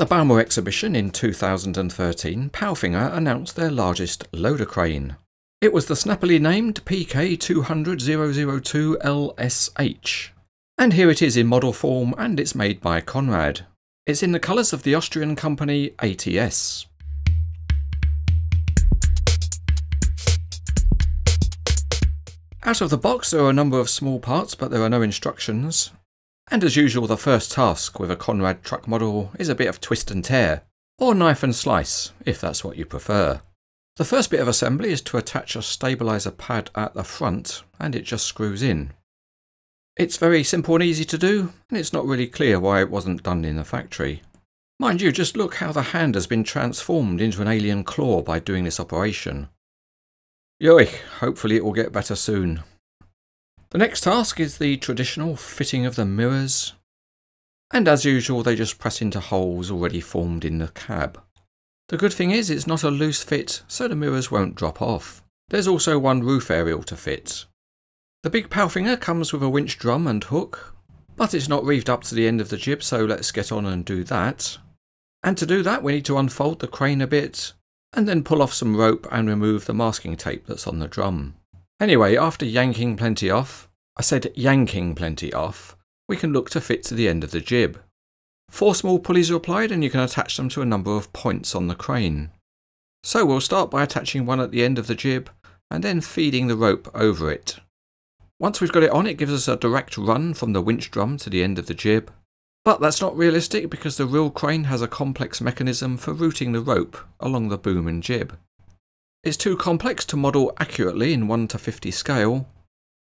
the Balmore exhibition in 2013, Palfinger announced their largest loader crane. It was the snappily named PK 200002 LSH. And here it is in model form, and it's made by Conrad. It's in the colours of the Austrian company ATS. Out of the box there are a number of small parts, but there are no instructions. And as usual, the first task with a Conrad truck model is a bit of twist and tear, or knife and slice, if that's what you prefer. The first bit of assembly is to attach a stabiliser pad at the front, and it just screws in. It's very simple and easy to do, and it's not really clear why it wasn't done in the factory. Mind you, just look how the hand has been transformed into an alien claw by doing this operation. Yoich, hopefully it will get better soon. The next task is the traditional fitting of the mirrors, and as usual they just press into holes already formed in the cab. The good thing is it's not a loose fit, so the mirrors won't drop off. There's also one roof aerial to fit. The big Palfinger comes with a winch drum and hook, but it's not reeved up to the end of the jib, so let's get on and do that. And to do that we need to unfold the crane a bit, and then pull off some rope and remove the masking tape that's on the drum. Anyway, after yanking plenty off, we can look to fit to the end of the jib. 4 small pulleys are applied and you can attach them to a number of points on the crane. So we'll start by attaching one at the end of the jib and then feeding the rope over it. Once we've got it on, it gives us a direct run from the winch drum to the end of the jib. But that's not realistic because the real crane has a complex mechanism for routing the rope along the boom and jib. It's too complex to model accurately in 1:50 scale,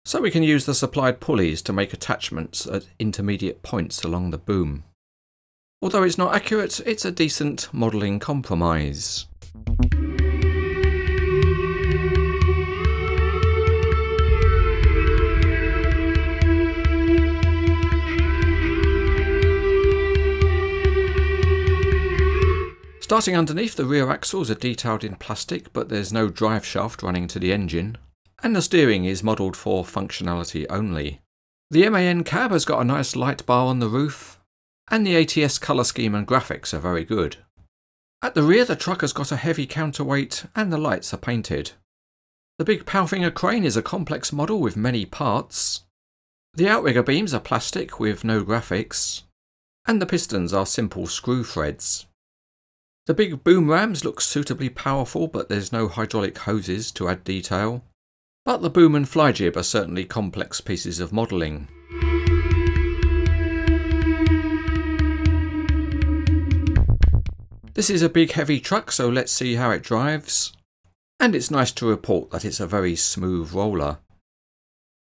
so we can use the supplied pulleys to make attachments at intermediate points along the boom. Although it's not accurate, it's a decent modelling compromise. Starting underneath, the rear axles are detailed in plastic, but there's no drive shaft running to the engine, and the steering is modelled for functionality only. The MAN cab has got a nice light bar on the roof, and the ATS colour scheme and graphics are very good. At the rear, the truck has got a heavy counterweight, and the lights are painted. The big Palfinger crane is a complex model with many parts. The outrigger beams are plastic with no graphics, and the pistons are simple screw threads. The big boom rams look suitably powerful, but there's no hydraulic hoses to add detail. But the boom and fly jib are certainly complex pieces of modelling. This is a big heavy truck, so let's see how it drives. And it's nice to report that it's a very smooth roller.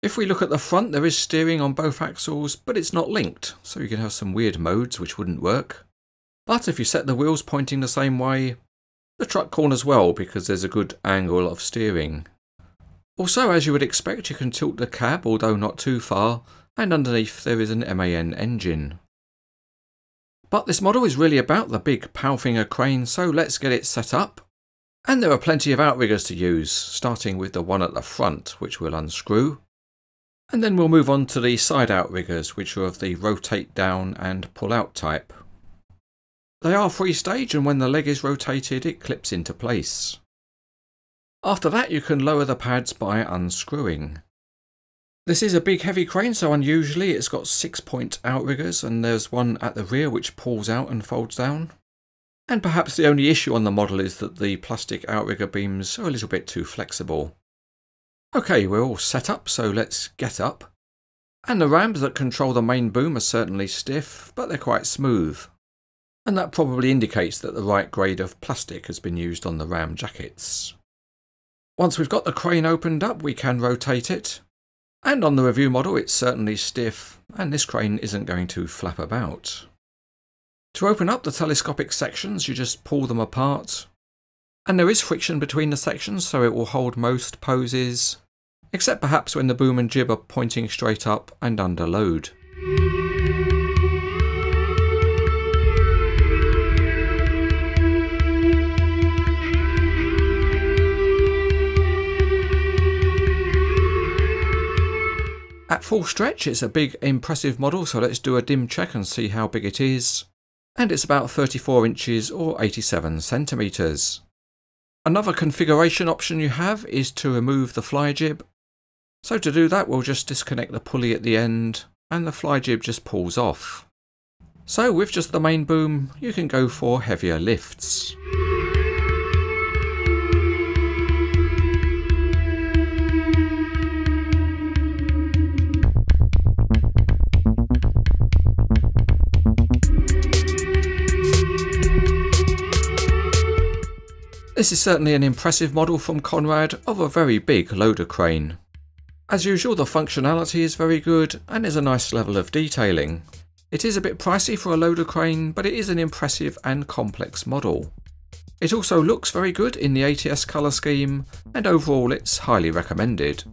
If we look at the front, there is steering on both axles, but it's not linked, so you can have some weird modes which wouldn't work. But if you set the wheels pointing the same way, the truck corners well because there's a good angle of steering. Also, as you would expect, you can tilt the cab, although not too far, and underneath there is an MAN engine. But this model is really about the big Palfinger crane, so let's get it set up. And there are plenty of outriggers to use, starting with the one at the front, which we'll unscrew. And then we'll move on to the side outriggers, which are of the rotate down and pull out type. They are free-stage, and when the leg is rotated it clips into place. After that you can lower the pads by unscrewing. This is a big heavy crane, so unusually it's got 6-point outriggers, and there's one at the rear which pulls out and folds down. And perhaps the only issue on the model is that the plastic outrigger beams are a little bit too flexible. Okay, we're all set up, so let's get up. And the rams that control the main boom are certainly stiff, but they're quite smooth. And that probably indicates that the right grade of plastic has been used on the ram jackets. Once we've got the crane opened up, we can rotate it. And on the review model it's certainly stiff, and this crane isn't going to flap about. To open up the telescopic sections, you just pull them apart. And there is friction between the sections, so it will hold most poses, except perhaps when the boom and jib are pointing straight up and under load. At full stretch it's a big impressive model, so let's do a dim check and see how big it is. and it's about 34 inches or 87 centimeters. Another configuration option you have is to remove the fly jib. So to do that, we'll just disconnect the pulley at the end and the fly jib just pulls off. So with just the main boom, you can go for heavier lifts. This is certainly an impressive model from Conrad of a very big loader crane. As usual, the functionality is very good and is a nice level of detailing. It is a bit pricey for a loader crane, but it is an impressive and complex model. It also looks very good in the ATS colour scheme, and overall it's highly recommended.